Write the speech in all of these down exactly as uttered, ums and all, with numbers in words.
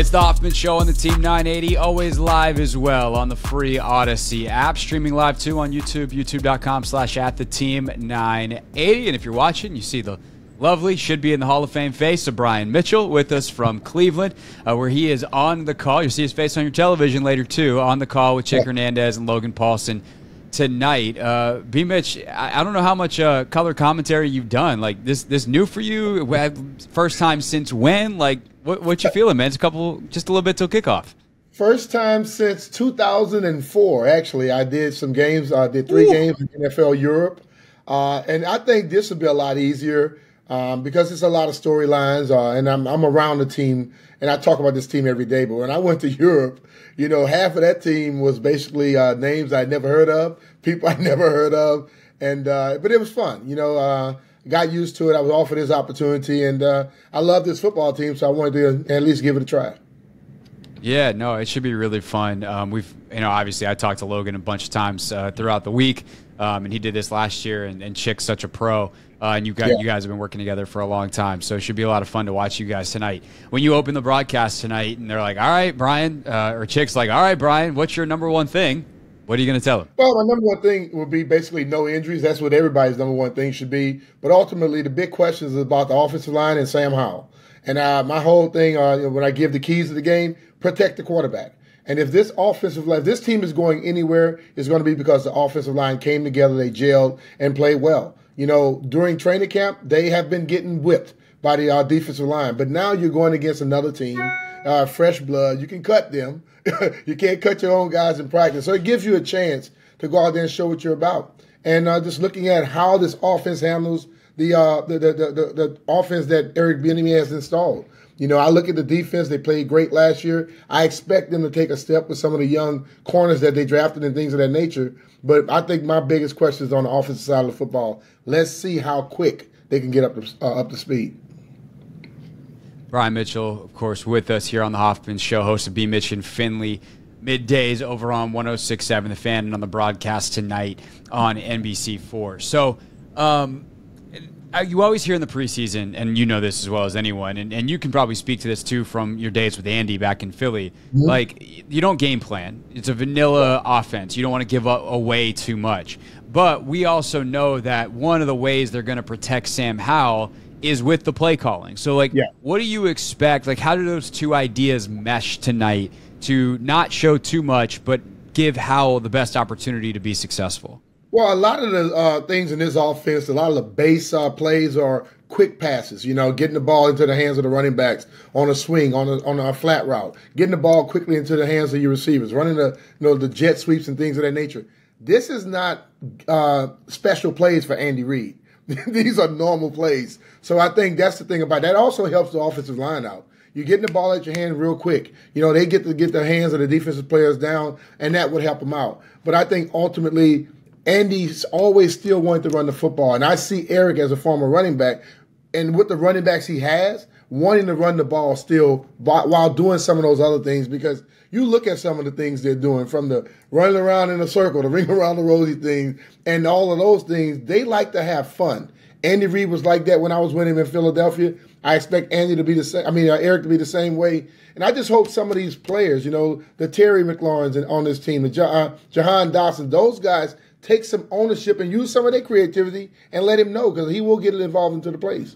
It's the Hoffman Show on the Team nine eighty, always live as well on the free Odyssey app. Streaming live, too, on YouTube, youtube.com slash at the Team nine eighty. And if you're watching, you see the lovely, should be in the Hall of Fame face of Brian Mitchell with us from Cleveland, uh, where he is on the call. You'll see his face on your television later, too, on the call with Chick Hernandez and Logan Paulson tonight. Uh, B. Mitch, I, I don't know how much uh, color commentary you've done. Like, this this new for you? First time since when? Like, what what you feeling, man? It's a couple, just a little bit till kickoff. First time since two thousand four, actually. I did some games. I did three Ooh. games in N F L Europe. Uh, and I think this will be a lot easier. Um, because it's a lot of storylines, uh, and I'm, I'm around the team, and I talk about this team every day. But when I went to Europe, you know, half of that team was basically uh, names I'd never heard of, people I'd never heard of, and uh, but it was fun. You know, uh, got used to it. I was offered this opportunity, and uh, I love this football team, so I wanted to at least give it a try. Yeah, no, it should be really fun. Um, we've, you know, obviously I talked to Logan a bunch of times uh, throughout the week, um, and he did this last year, and, and Chick's such a pro. Uh, and you guys, yeah. you guys have been working together for a long time, so it should be a lot of fun to watch you guys tonight. When you open the broadcast tonight, and they're like, "All right, Brian," uh, or Chick's like, "All right, Brian, what's your number one thing?" What are you going to tell them? Well, my number one thing would be basically no injuries. That's what everybody's number one thing should be. But ultimately, the big question is about the offensive line and Sam Howell. And uh, my whole thing, uh, when I give the keys of the game, protect the quarterback. And if this offensive line, if this team is going anywhere, it's going to be because the offensive line came together, they gelled, and played well. You know, during training camp, they have been getting whipped by the uh, defensive line. But now you're going against another team, uh, fresh blood. You can cut them. You can't cut your own guys in practice. So it gives you a chance to go out there and show what you're about. And uh, just looking at how this offense handles the, uh, the, the, the, the, the offense that Eric Bieniemy has installed. You know, I look at the defense. They played great last year. I expect them to take a step with some of the young corners that they drafted and things of that nature. But I think my biggest question is on the offensive side of the football. Let's see how quick they can get up to, uh, up to speed. Brian Mitchell, of course, with us here on the Hoffman Show, host of B. Mitch and Finley, middays over on one oh six point seven The Fan, and on the broadcast tonight on N B C four. So um, you always hear in the preseason, and you know this as well as anyone, and, and you can probably speak to this too from your days with Andy back in Philly. Mm-hmm. Like, you don't game plan. It's a vanilla offense. You don't want to give away too much. But we also know that one of the ways they're going to protect Sam Howell is with the play calling. So, like, yeah. what do you expect? Like, how do those two ideas mesh tonight to not show too much but give Howell the best opportunity to be successful? Well, a lot of the uh, things in this offense, a lot of the base uh, plays are quick passes, you know, getting the ball into the hands of the running backs on a swing, on a, on a flat route, getting the ball quickly into the hands of your receivers, running the, you know, the jet sweeps and things of that nature. This is not uh, special plays for Andy Reid. These are normal plays. So I think that's the thing about it. That also helps the offensive line out. You're getting the ball at your hand real quick. You know, they get to get the hands of the defensive players down, and that would help them out. But I think ultimately – Andy's always still wanted to run the football, and I see Eric as a former running back, and with the running backs he has, wanting to run the ball still while doing some of those other things, because you look at some of the things they're doing, from the running around in a circle, the ring around the rosy things, and all of those things, they like to have fun. Andy Reid was like that when I was with him in Philadelphia. I expect Andy to be the same. I mean, uh, Eric to be the same way. And I just hope some of these players, you know, the Terry McLaurins on this team, the Jah- Jahan Dotson, those guys – take some ownership and use some of their creativity and let him know, because he will get it involved into the plays.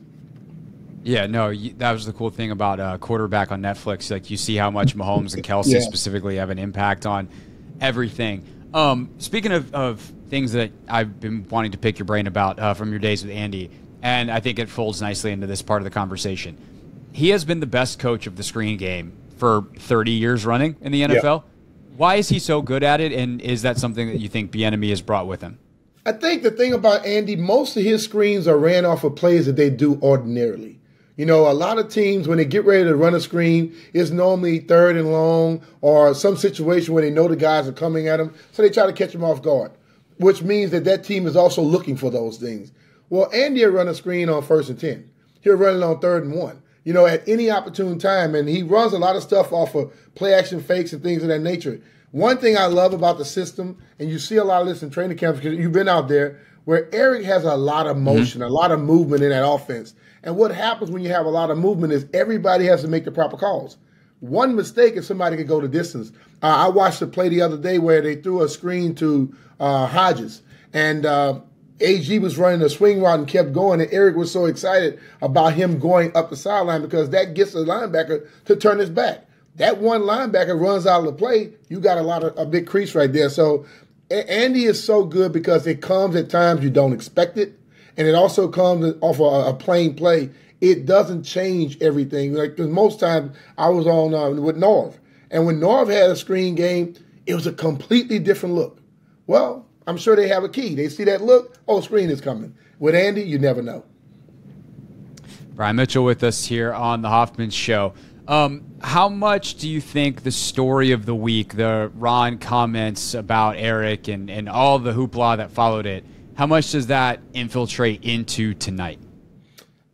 Yeah, no, you, that was the cool thing about uh, Quarterback on Netflix. Like, you see how much Mahomes and Kelsey yeah. specifically have an impact on everything. Um, speaking of, of things that I've been wanting to pick your brain about uh, from your days with Andy, and I think it folds nicely into this part of the conversation. He has been the best coach of the screen game for thirty years running in the N F L. Yeah. Why is he so good at it, and is that something that you think Bieniemy has brought with him? I think the thing about Andy, most of his screens are ran off of plays that they do ordinarily. You know, a lot of teams, when they get ready to run a screen, it's normally third and long or some situation where they know the guys are coming at them, so they try to catch them off guard, which means that that team is also looking for those things. Well, Andy will run a screen on first and ten. He'll run it on third and one. You know, at any opportune time, and he runs a lot of stuff off of play-action fakes and things of that nature. One thing I love about the system, and you see a lot of this in training camps because you've been out there, where Eric has a lot of motion, mm-hmm. a lot of movement in that offense. And what happens when you have a lot of movement is everybody has to make the proper calls. one mistake and somebody could go the distance. Uh, I watched a play the other day where they threw a screen to uh, Hodges, and uh, A G was running a swing route and kept going, and Eric was so excited about him going up the sideline because that gets the linebacker to turn his back. That one linebacker runs out of the play, you got a lot of a big crease right there. So Andy is so good because it comes at times you don't expect it, and it also comes off a, a plain play. It doesn't change everything. Like most times I was on uh, with Norv, and when Norv had a screen game, it was a completely different look. Well, I'm sure they have a key. They see that look, oh, screen is coming. With Andy, you never know. Brian Mitchell with us here on the Hoffman Show. Um, how much do you think the story of the week, the Ron comments about Eric and, and all the hoopla that followed it, how much does that infiltrate into tonight?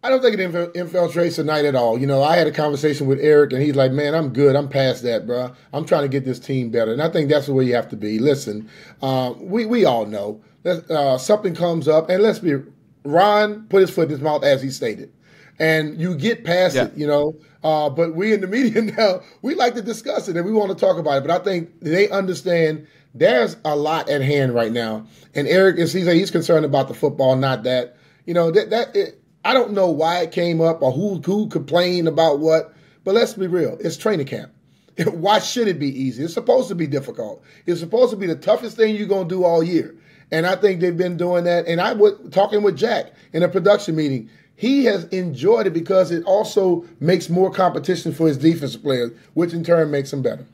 I don't think it infiltrates tonight at all. You know, I had a conversation with Eric, and he's like, man, I'm good. I'm past that, bro. I'm trying to get this team better. And I think that's the way you have to be. Listen, uh, we, we all know that uh, something comes up, and let's be – Ron put his foot in his mouth as he stated. And you get past yeah. it, you know. Uh, but we in the media now, we like to discuss it, and we want to talk about it. But I think they understand there's a lot at hand right now. And Eric, is he's, he's concerned about the football, not that. You know, that, that – it. I don't know why it came up or who, who complained about what, but let's be real. It's training camp. Why should it be easy? It's supposed to be difficult. It's supposed to be the toughest thing you're going to do all year. And I think they've been doing that. And I was talking with Jack in a production meeting. He has enjoyed it because it also makes more competition for his defensive players, which in turn makes them better.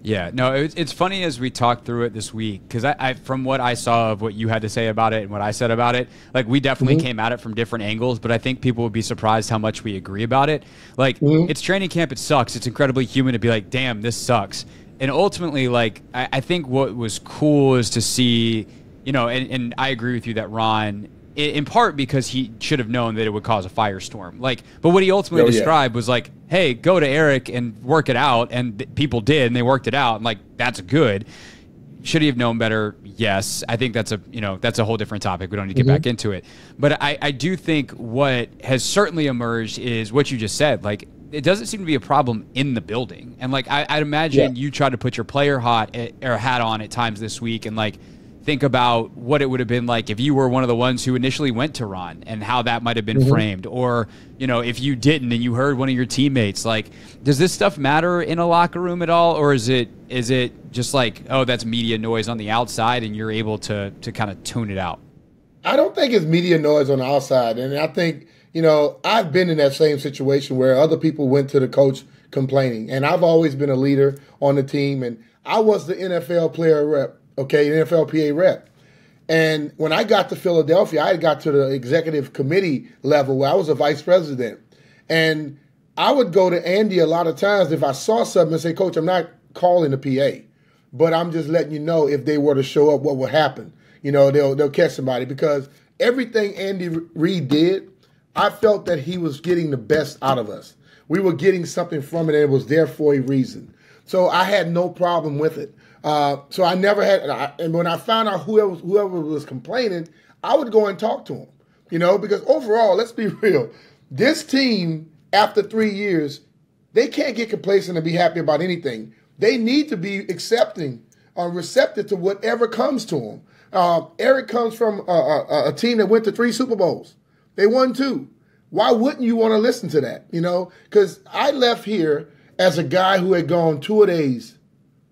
Yeah, no, it's funny as we talked through it this week, because I, I, from what I saw of what you had to say about it and what I said about it, like we definitely mm-hmm. came at it from different angles, but I think people would be surprised how much we agree about it. Like, mm-hmm. it's training camp, it sucks. It's incredibly human to be like, damn, this sucks. And ultimately, like, I, I think what was cool is to see, you know, and, and I agree with you that Ron, in part because he should have known that it would cause a firestorm. Like, but what he ultimately oh, yeah. described was like, hey, go to Eric and work it out. And people did, and they worked it out. And like, that's good. Should he have known better? Yes. I think that's a, you know, that's a whole different topic. We don't need to get mm-hmm. back into it. But I, I do think what has certainly emerged is what you just said. Like, it doesn't seem to be a problem in the building. And like, I, I'd imagine yeah. you tried to put your player hot at, or hat on at times this week. And like, think about what it would have been like if you were one of the ones who initially went to Ron and how that might have been mm-hmm. framed. Or, you know, if you didn't and you heard one of your teammates, like, does this stuff matter in a locker room at all? Or is it is it just like, oh, that's media noise on the outside and you're able to to kind of tune it out? I don't think it's media noise on the outside. And I think, you know, I've been in that same situation where other people went to the coach complaining. And I've always been a leader on the team. And I was the N F L player rep. Okay, an N F L P A rep. And when I got to Philadelphia, I got to the executive committee level where I was a vice president. And I would go to Andy a lot of times if I saw something and say, Coach, I'm not calling the P A, but I'm just letting you know if they were to show up, what would happen. You know, they'll, they'll catch somebody. Because everything Andy Reid did, I felt that he was getting the best out of us. We were getting something from it, and it was there for a reason. So I had no problem with it. Uh, so I never had, and, I, and when I found out whoever, whoever was complaining, I would go and talk to him, you know, because overall, let's be real, this team, after three years, they can't get complacent and be happy about anything. They need to be accepting or receptive to whatever comes to them. Uh, Eric comes from a, a, a team that went to three Super Bowls. They won two. Why wouldn't you want to listen to that, you know? Because I left here as a guy who had gone two-a-days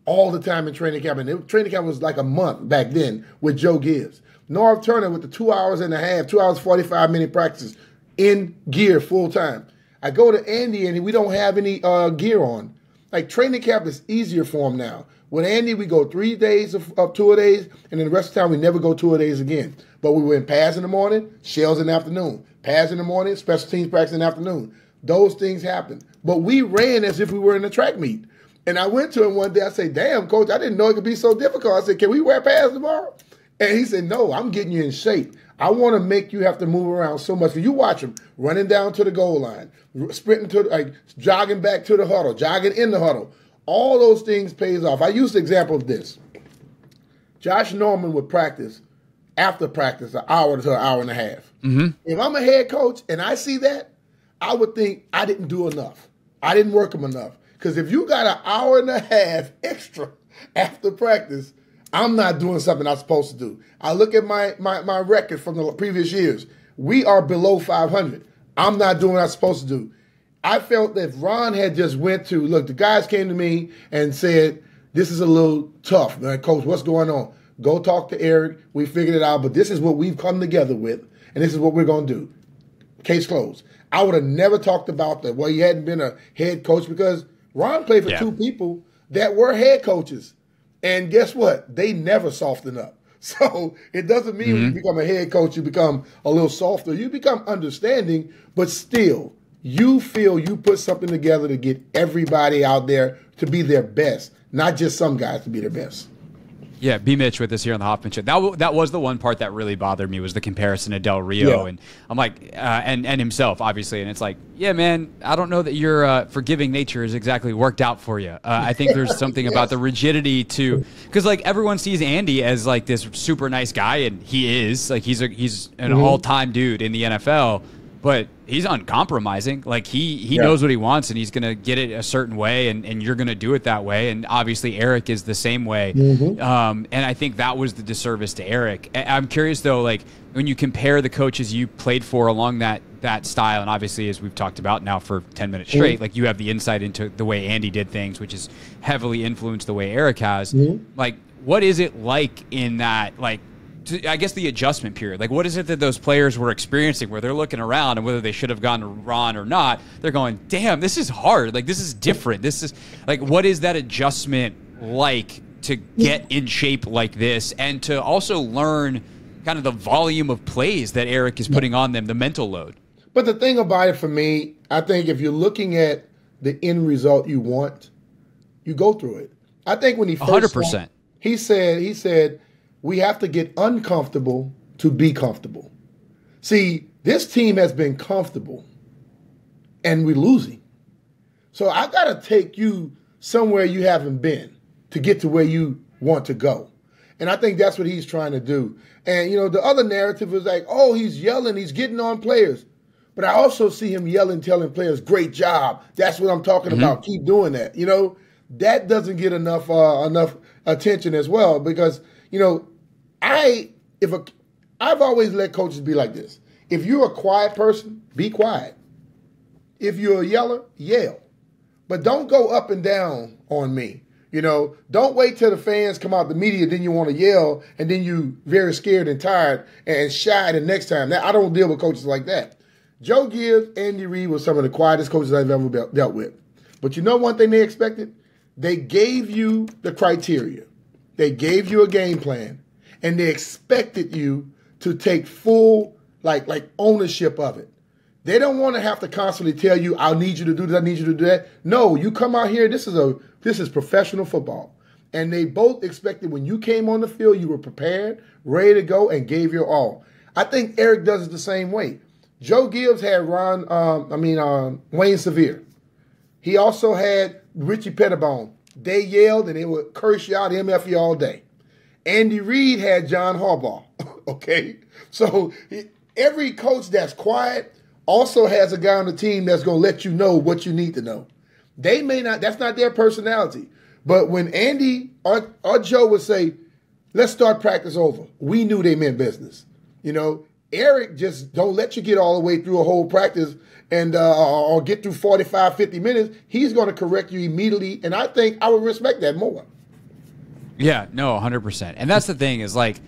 all the time in training camp. And it, training camp was like a month back then with Joe Gibbs. Norv Turner with the two hours and a half, two hours, forty-five minute practices in gear full time. I go to Andy and we don't have any uh, gear on. Like training camp is easier for him now. With Andy, we go three days of, of tour days, and then the rest of the time we never go tour days again. But we were in pads in the morning, shells in the afternoon. Pads in the morning, special teams practice in the afternoon. Those things happen. But we ran as if we were in a track meet. And I went to him one day. I said, damn, Coach, I didn't know it could be so difficult. I said, can we wear pads tomorrow? And he said, no, I'm getting you in shape. I want to make you have to move around so much. You watch him running down to the goal line, sprinting to, like, jogging back to the huddle, jogging in the huddle. All those things pays off. I used the example of this. Josh Norman would practice after practice an hour to an hour and a half. Mm-hmm. If I'm a head coach and I see that, I would think I didn't do enough. I didn't work him enough. Because if you got an hour and a half extra after practice, I'm not doing something I'm supposed to do. I look at my, my, my record from the previous years. We are below five hundred. I'm not doing what I'm supposed to do. I felt that if Ron had just went to, look, the guys came to me and said, this is a little tough, man. Coach, what's going on? Go talk to Eric. We figured it out, but this is what we've come together with, and this is what we're going to do. Case closed. I would have never talked about that. Well, you hadn't been a head coach because Ron played for yeah. two people that were head coaches. And guess what? They never soften up. So it doesn't mean mm-hmm. when you become a head coach, you become a little softer. You become understanding, but still, you feel you put something together to get everybody out there to be their best, not just some guys to be their best. Yeah, B. Mitch with us here on the Hoffman Show. That w that was the one part that really bothered me was the comparison to Del Rio, yeah. and I'm like, uh, and and himself obviously, and it's like, yeah, man, I don't know that your uh, forgiving nature is exactly worked out for you. Uh, I think there's something yes. about the rigidity to, because like everyone sees Andy as like this super nice guy, and he is like he's a he's an mm-hmm. all time dude in the N F L, but he's uncompromising. Like he he yeah. knows what he wants, and he's gonna get it a certain way, and and you're gonna do it that way. And obviously Eric is the same way. Mm-hmm. Um, and I think that was the disservice to Eric. I'm curious though, like when you compare the coaches you played for along that that style, and obviously as we've talked about now for ten minutes straight, mm-hmm. like you have the insight into the way Andy did things, which is heavily influenced the way Eric has. Mm-hmm. Like, what is it like in that like? I guess the adjustment period, like what is it that those players were experiencing where they're looking around and whether they should have gone to Ron or not, they're going, damn, this is hard. Like, this is different. This is like, what is that adjustment like to get in shape like this and to also learn kind of the volume of plays that Eric is putting on them, the mental load? But the thing about it for me, I think if you're looking at the end result you want, you go through it. I think when he first one hundred percent. He said, he said, we have to get uncomfortable to be comfortable. See, this team has been comfortable, and we're losing. So I got to take you somewhere you haven't been to get to where you want to go. And I think that's what he's trying to do. And, you know, the other narrative was like, oh, he's yelling, he's getting on players. But I also see him yelling, telling players, great job. That's what I'm talking mm-hmm. about. Keep doing that. You know, that doesn't get enough uh, enough attention as well because, you know, I if a, I've always let coaches be like this. If you're a quiet person, be quiet. If you're a yeller, yell. But don't go up and down on me. You know, don't wait till the fans come out the media, then you want to yell, and then you very scared and tired and shy the next time. Now, I don't deal with coaches like that. Joe Gibbs, Andy Reid were some of the quietest coaches I've ever dealt with. But you know one thing they expected? They gave you the criteria. They gave you a game plan, and they expected you to take full like like ownership of it. They don't want to have to constantly tell you, I need you to do this, I need you to do that. No, you come out here, this is a this is professional football. And they both expected when you came on the field, you were prepared, ready to go, and gave your all. I think Eric does it the same way. Joe Gibbs had Ron, um, I mean um, Wayne Sevier. He also had Richie Pettibone. They yelled and they would curse you out, M F you all day. Andy Reid had John Harbaugh, okay? So every coach that's quiet also has a guy on the team that's going to let you know what you need to know. They may not, that's not their personality. But when Andy or, or Joe would say, let's start practice over, we knew they meant business. You know, Eric just don't let you get all the way through a whole practice and uh, or get through forty-five, fifty minutes, he's going to correct you immediately. And I think I would respect that more. Yeah, no, one hundred percent. And that's the thing is like,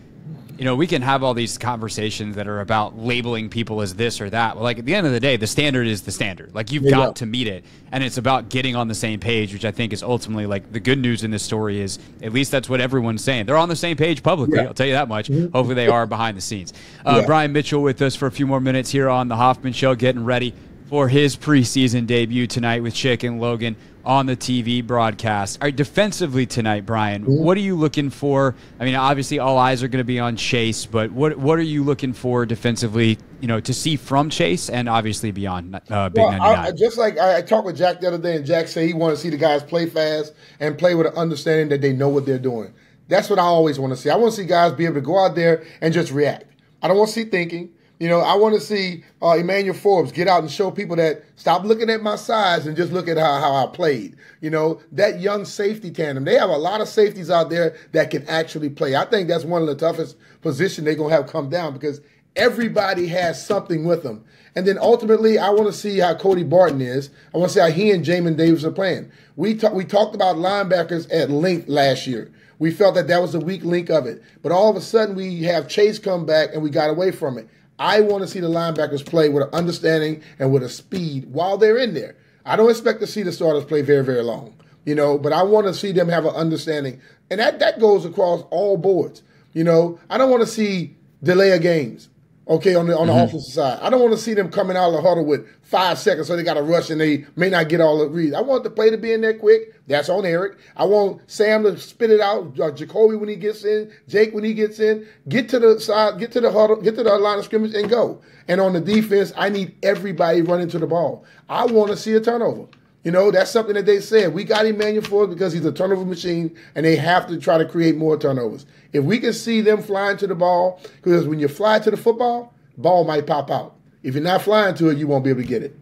you know, we can have all these conversations that are about labeling people as this or that. But like at the end of the day, the standard is the standard. Like you've yeah, got yeah. to meet it. And it's about getting on the same page, which I think is ultimately like the good news in this story is at least that's what everyone's saying. They're on the same page publicly. Yeah. I'll tell you that much. Mm-hmm. Hopefully they are behind the scenes. Uh, yeah. Brian Mitchell with us for a few more minutes here on the Hoffman Show, getting ready for his preseason debut tonight with Chick and Logan on the T V broadcast. All right, defensively tonight, Brian, mm-hmm. what are you looking for? I mean, obviously all eyes are going to be on Chase, but what what are you looking for defensively, you know, to see from Chase and obviously beyond uh, Big well, ninety-nine? I, just like I, I talked with Jack the other day, and Jack said he wanted to see the guys play fast and play with an understanding that they know what they're doing. That's what I always want to see. I want to see guys be able to go out there and just react. I don't want to see thinking. You know, I want to see uh, Emmanuel Forbes get out and show people that stop looking at my size and just look at how, how I played. You know, that young safety tandem, they have a lot of safeties out there that can actually play. I think that's one of the toughest positions they're going to have come down because everybody has something with them. And then ultimately, I want to see how Cody Barton is. I want to see how he and Jamin Davis are playing. We, ta- we talked about linebackers at length last year. We felt that that was the weak link of it. But all of a sudden, we have Chase come back, and we got away from it. I want to see the linebackers play with an understanding and with a speed while they're in there. I don't expect to see the starters play very, very long, you know, but I want to see them have an understanding. And that, that goes across all boards, you know. I don't want to see delay of games, okay, on the on the mm-hmm. offensive side. I don't want to see them coming out of the huddle with five seconds so they got to rush and they may not get all the reads. I want the play to be in there quick. That's on Eric. I want Sam to spit it out, uh, Jacoby when he gets in, Jake when he gets in. Get to the side, get to the huddle, get to the line of scrimmage and go. And on the defense, I need everybody running to the ball. I want to see a turnover. You know, that's something that they said. We got Emmanuel Forbes because he's a turnover machine, and they have to try to create more turnovers. If we can see them flying to the ball, because when you fly to the football, ball might pop out. If you're not flying to it, you won't be able to get it.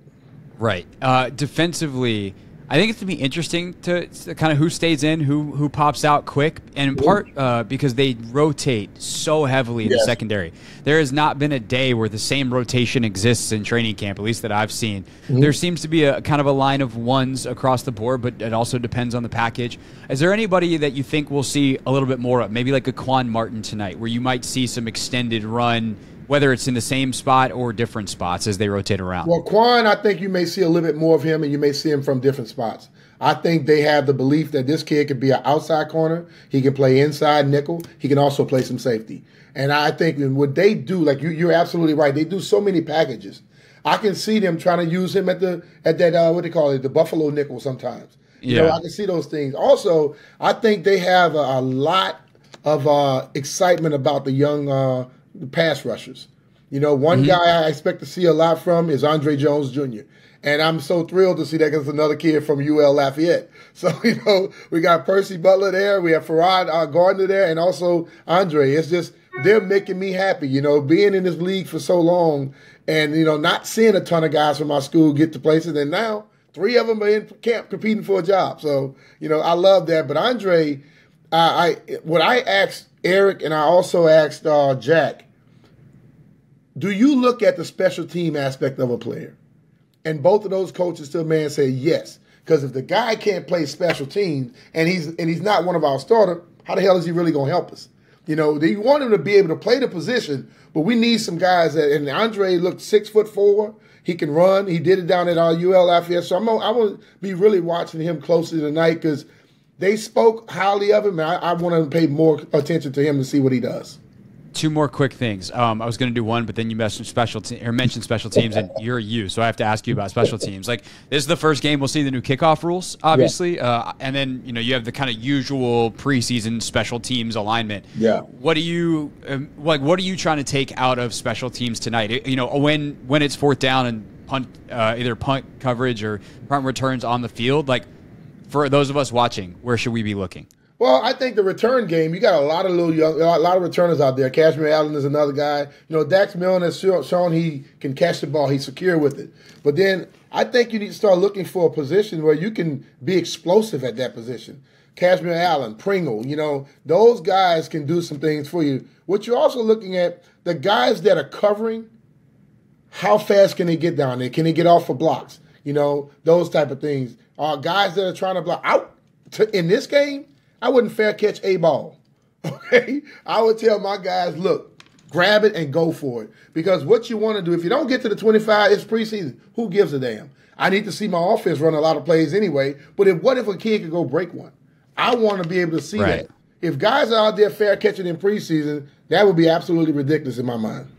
Right. Uh, defensively, I think it's going to be interesting to, to kind of who stays in, who who pops out quick, and in part uh, because they rotate so heavily in yes. the secondary. There has not been a day where the same rotation exists in training camp, at least that I've seen. Mm-hmm. There seems to be a kind of a line of ones across the board, but it also depends on the package. Is there anybody that you think we'll see a little bit more of, maybe like a Quan Martin tonight, where you might see some extended run, whether it's in the same spot or different spots as they rotate around? Well, Quan, I think you may see a little bit more of him, and you may see him from different spots. I think they have the belief that this kid could be an outside corner. He can play inside nickel. He can also play some safety. And I think what they do, like you, you're absolutely right, they do so many packages. I can see them trying to use him at the at that uh, what they call it, the Buffalo nickel sometimes. Yeah. You know, I can see those things. Also, I think they have a, a lot of uh, excitement about the young uh, pass rushers. You know, one mm-hmm. guy I expect to see a lot from is Andre Jones Junior And I'm so thrilled to see that because it's another kid from U L Lafayette. So, you know, we got Percy Butler there. We have Farad uh, Gardner there and also Andre. It's just they're making me happy, you know, being in this league for so long and, you know, not seeing a ton of guys from my school get to places. And now three of them are in camp competing for a job. So, you know, I love that. But Andre, I, I what I asked Eric and I also asked uh, Jack, do you look at the special team aspect of a player? And both of those coaches to a man say yes. Because if the guy can't play special teams and he's and he's not one of our starters, how the hell is he really going to help us? You know, they want him to be able to play the position, but we need some guys that, and Andre looked six foot four. He can run. He did it down at our U L Lafayette. So I'm gonna, I will be really watching him closely tonight because they spoke highly of him, and I, I want to pay more attention to him to see what he does. Two more quick things. Um, I was going to do one, but then you mentioned special te- or mentioned special teams, and you're you, so I have to ask you about special teams. Like, this is the first game we'll see the new kickoff rules, obviously, yeah. uh, and then you know you have the kind of usual preseason special teams alignment. Yeah. What do you um, like? What are you trying to take out of special teams tonight? It, you know, when when it's fourth down and punt, uh, either punt coverage or punt returns on the field. Like, for those of us watching, where should we be looking? Well, I think the return game, you got a lot of little young, a lot of returners out there. Cashmere Allen is another guy. You know, Dax Milne has shown he can catch the ball. He's secure with it. But then I think you need to start looking for a position where you can be explosive at that position. Cashmere Allen, Pringle, you know, those guys can do some things for you. What you're also looking at, the guys that are covering, how fast can they get down there? Can they get off for blocks? You know, those type of things. Uh, guys that are trying to block out to, in this game, I wouldn't fair catch a ball, okay? I would tell my guys, look, grab it and go for it. Because what you want to do, if you don't get to the twenty-five, it's preseason. Who gives a damn? I need to see my offense run a lot of plays anyway. But if what if a kid could go break one? I want to be able to see right. that. If guys are out there fair catching in preseason, that would be absolutely ridiculous in my mind.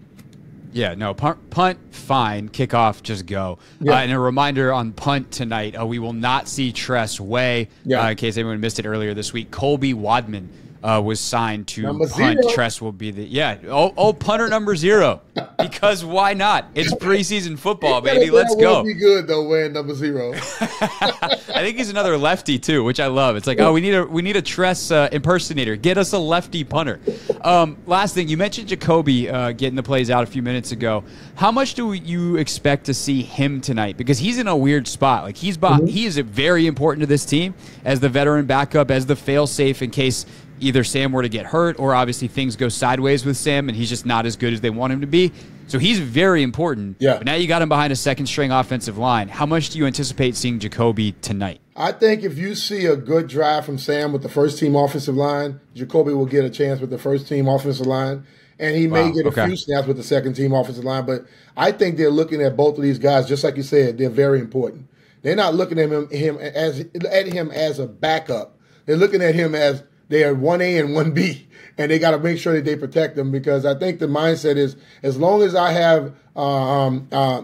Yeah, no, punt, punt fine. Kickoff, just go. Yeah. Uh, and a reminder on punt tonight, uh, we will not see Tress Way, yeah. uh, in case anyone missed it earlier this week. Colby Wadman uh, was signed to number punt. Zero. Tress will be the yeah. Oh, oh, punter number zero. Because why not? It's preseason football, baby. Let's go. Be good though, wearing number zero. I think he's another lefty too, which I love. It's like, oh, we need a we need a Tress uh, impersonator. Get us a lefty punter. Um, last thing, you mentioned Jacoby uh, getting the plays out a few minutes ago. How much do you expect to see him tonight? Because he's in a weird spot. Like he's by, mm-hmm. he is very important to this team as the veteran backup, as the fail-safe in case either Sam were to get hurt or obviously things go sideways with Sam and he's just not as good as they want him to be. So he's very important. Yeah. But now you got him behind a second-string offensive line. How much do you anticipate seeing Jacoby tonight? I think if you see a good drive from Sam with the first-team offensive line, Jacoby will get a chance with the first-team offensive line, and he may wow. get a okay. few snaps with the second-team offensive line. But I think they're looking at both of these guys, just like you said, they're very important. They're not looking at him, him as at him as a backup. They're looking at him as they are one A and one B, and they got to make sure that they protect them, because I think the mindset is, as long as I have um, uh,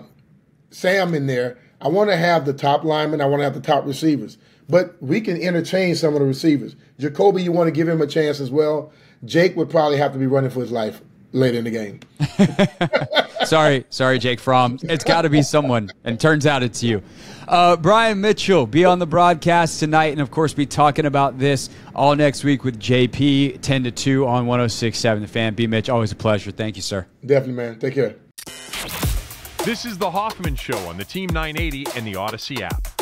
Sam in there, I want to have the top linemen, I want to have the top receivers. But we can interchange some of the receivers. Jacoby, you want to give him a chance as well. Jake would probably have to be running for his life later in the game. Sorry, sorry, Jake Fromm. It's got to be someone, and turns out it's you. Uh, Brian Mitchell be on the broadcast tonight, and of course, be talking about this all next week with J P, ten to two on one oh six point seven The Fan. B. Mitch, always a pleasure. Thank you, sir. Definitely, man. Take care. This is the Hoffman Show on the Team nine eighty and the Odyssey app.